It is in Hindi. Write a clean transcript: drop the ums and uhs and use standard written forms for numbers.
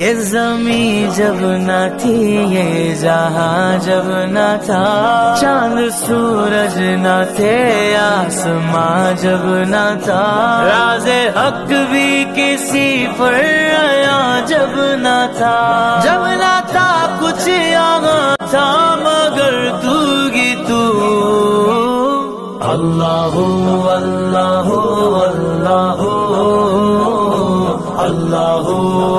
ये ज़मीं जब ना थी, ये जहां जब ना था, चांद सूरज ना थे, आसमां जब ना था, राज़े हक भी किसी पर आया जब ना था। जब ना था कुछ आगा था, मगर तू ही तू। अल्लाहू अल्लाहू अल्लाहू अल्लाहू।